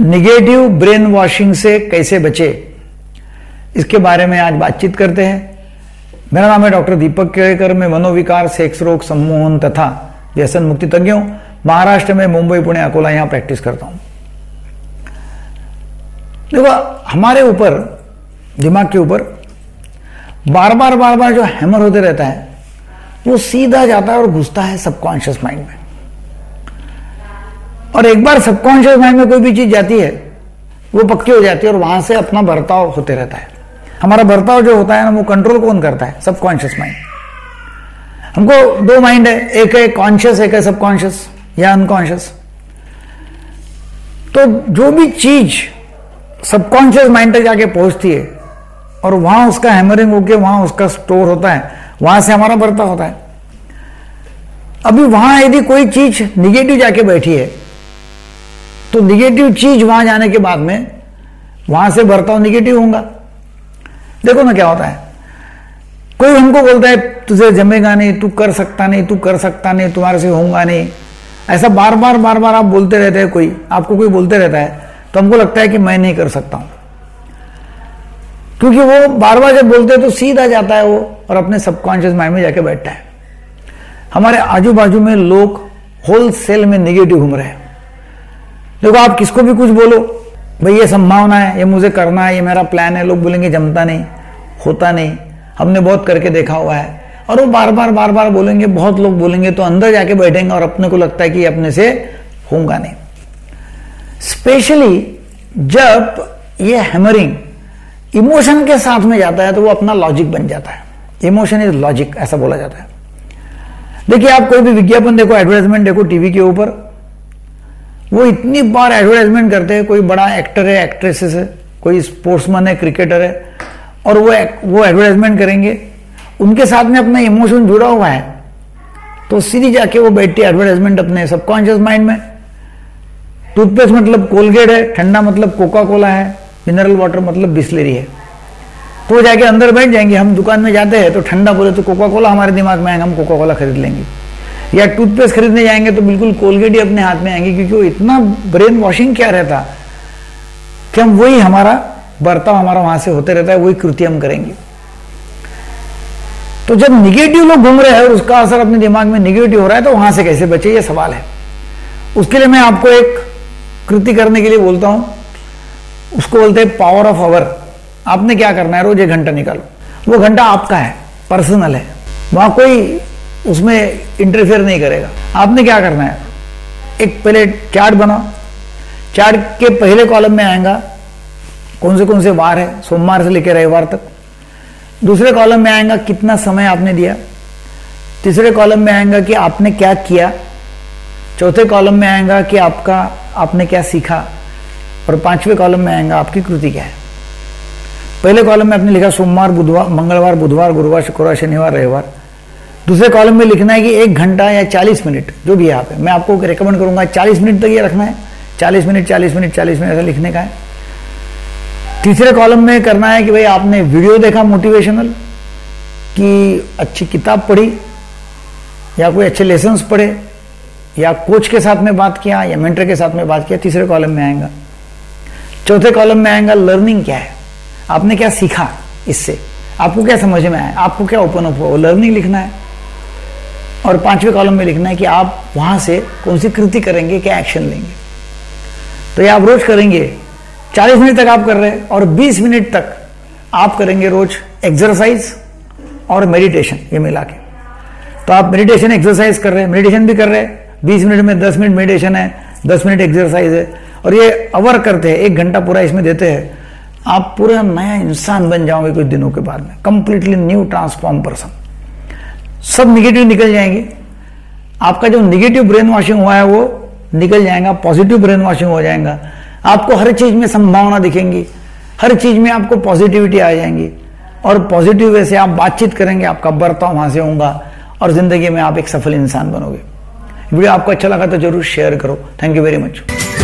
Negative brain washing से कैसे बचे, इसके बारे में आज बातचीत करते हैं। मेरा नाम है डॉक्टर दीपक केलकर। मैं मनोविकार, सेक्स रोग, सम्मोहन तथा व्यसन मुक्ति तज्ञ हूं। महाराष्ट्र में मुंबई, पुणे, अकोला यहां प्रैक्टिस करता हूं। देखो, हमारे ऊपर, दिमाग के ऊपर बार बार जो हैमर होते रहता है वो सीधा जाता है और घुसता है सबकॉन्शियस माइंड में। और एक बार सबकॉन्शियस माइंड में कोई भी चीज जाती है वो पक्की हो जाती है और वहां से अपना बर्ताव होते रहता है। हमारा बर्ताव जो होता है ना, वो कंट्रोल कौन करता है? Subconscious mind. हमको दो माइंड है, एक है कॉन्शियस, एक है सबकॉन्शियस या अनकॉन्शियस। तो जो भी चीज सबकॉन्शियस माइंड तक जाके पहुंचती है और वहां उसका हैमरिंग होके वहां उसका स्टोर होता है, वहां से हमारा बर्ताव होता है। अभी वहां यदि कोई चीज निगेटिव जाके बैठी है तो निगेटिव चीज वहां जाने के बाद में वहां से बर्ताव निगेटिव होगा। देखो ना क्या होता है, कोई हमको बोलता है तुझे जमेगा नहीं, तू कर सकता नहीं, तू कर सकता नहीं, तुम्हारे से होगा नहीं। ऐसा बार बार आप बोलते रहते हैं, कोई आपको कोई बोलते रहता है तो हमको लगता है कि मैं नहीं कर सकता हूं, क्योंकि वो बार जब बोलते हैं तो सीधा जाता है वो और अपने सबकॉन्शियस माइंड में जाके बैठता है। हमारे आजू बाजू में लोग होलसेल में नेगेटिव घूम रहे हैं। देखो, आप किसको भी कुछ बोलो, भाई ये संभावना है, ये मुझे करना है, ये मेरा प्लान है, लोग बोलेंगे जमता नहीं, होता नहीं, हमने बहुत करके देखा हुआ है। और वो बार बार बोलेंगे, बहुत लोग बोलेंगे तो अंदर जाके बैठेंगे और अपने को लगता है कि अपने से होगा नहीं। स्पेशली जब ये हैमरिंग इमोशन के साथ में जाता है तो वो अपना लॉजिक बन जाता है। इमोशन इज लॉजिक, ऐसा बोला जाता है। देखिए, आप कोई भी विज्ञापन देखो, एडवर्टाइजमेंट देखो टीवी के ऊपर, वो इतनी बार एडवर्टाइजमेंट करते हैं। कोई बड़ा एक्टर है, एक्ट्रेसेस है, कोई स्पोर्ट्समैन है, क्रिकेटर है, और वो एडवर्टाइजमेंट करेंगे, उनके साथ में अपना इमोशन जुड़ा हुआ है तो सीधी जाके वो बैठती है एडवर्टाइजमेंट अपने सबकॉन्शियस माइंड में। टूथपेस्ट मतलब कोलगेट है, ठंडा मतलब कोका कोला है, मिनरल वाटर मतलब बिस्लेरी है, तो जाके अंदर बैठ जाएंगे। हम दुकान में जाते हैं तो ठंडा बोले तो कोका कोला हमारे दिमाग में आएगा, हम कोका कोला खरीद लेंगे। या टूथपेस्ट खरीदने जाएंगे तो बिल्कुल कोलगेट ही अपने हाथ में आएंगे, क्योंकि वो इतना ब्रेन वॉशिंग क्या रहता कि हम वही, हमारा बर्ताव हमारा वहां से होते रहता है, वही कृति हम करेंगे। तो जब निगेटिव लोग घूम रहे हैं और उसका असर अपने दिमाग में निगेटिव हो रहा है तो वहां से कैसे बचे, ये सवाल है। उसके लिए मैं आपको एक कृति करने के लिए बोलता हूं, उसको बोलते हैं पावर ऑफ आवर। आपने क्या करना है, रोज एक घंटा निकालो। वो घंटा आपका है, पर्सनल है, वहां कोई उसमें इंटरफेयर नहीं करेगा। आपने क्या करना है, एक पहले चार्ट बनाओ। चार्ट के पहले कॉलम में आएगा कौन से वार है, सोमवार से लेकर रविवार तक। दूसरे कॉलम में आएगा कितना समय आपने दिया। तीसरे कॉलम में आएगा कि आपने क्या किया। चौथे कॉलम में आएगा कि आपने क्या सीखा। और पांचवें कॉलम में आएगा आपकी कृति क्या है। पहले कॉलम में आपने लिखा सोमवार, बुधवार, मंगलवार, बुधवार, गुरुवार, शुक्रवार, शनिवार, रविवार। दूसरे कॉलम में लिखना है कि 1 घंटा या 40 मिनट, जो भी आप है। मैं आपको रिकमेंड करूंगा 40 मिनट तक ये रखना है, 40 मिनट 40 मिनट 40 मिनट ऐसा लिखने का है। तीसरे कॉलम में करना है कि भाई आपने वीडियो देखा मोटिवेशनल, कि अच्छी किताब पढ़ी या कोई अच्छे लेसन्स पढ़े या कोच के साथ में बात किया या मेंटर के साथ में बात किया, तीसरे कॉलम में आएगा। चौथे कॉलम में आएगा लर्निंग क्या है, आपने क्या सीखा, इससे आपको क्या समझ में आया, आपको क्या ओपन अप हुआ, लर्निंग लिखना है। और पांचवें कॉलम में लिखना है कि आप वहां से कौन सी कृति करेंगे, क्या एक्शन लेंगे। तो ये आप रोज करेंगे, 40 मिनट तक आप कर रहे हैं और 20 मिनट तक आप करेंगे रोज एक्सरसाइज और मेडिटेशन, ये मिला के। तो आप मेडिटेशन, एक्सरसाइज कर रहे हैं, मेडिटेशन भी कर रहे हैं। 20 मिनट में 10 मिनट मेडिटेशन है, 10 मिनट एक्सरसाइज है, और ये आवर करते हैं, 1 घंटा पूरा इसमें देते हैं। आप पूरा नया इंसान बन जाओगे कुछ दिनों के बाद में, कंप्लीटली न्यू ट्रांसफॉर्म पर्सन। सब निगेटिव निकल जाएंगे, आपका जो निगेटिव ब्रेन वॉशिंग हुआ है वो निकल जाएगा, पॉजिटिव ब्रेन वॉशिंग हो जाएगा। आपको हर चीज में संभावना दिखेंगी, हर चीज में आपको पॉजिटिविटी आ जाएंगी और पॉजिटिव वे से आप बातचीत करेंगे, आपका बर्ताव वहां से होगा और जिंदगी में आप एक सफल इंसान बनोगे। वीडियो आपको अच्छा लगा तो जरूर शेयर करो। Thank you very much.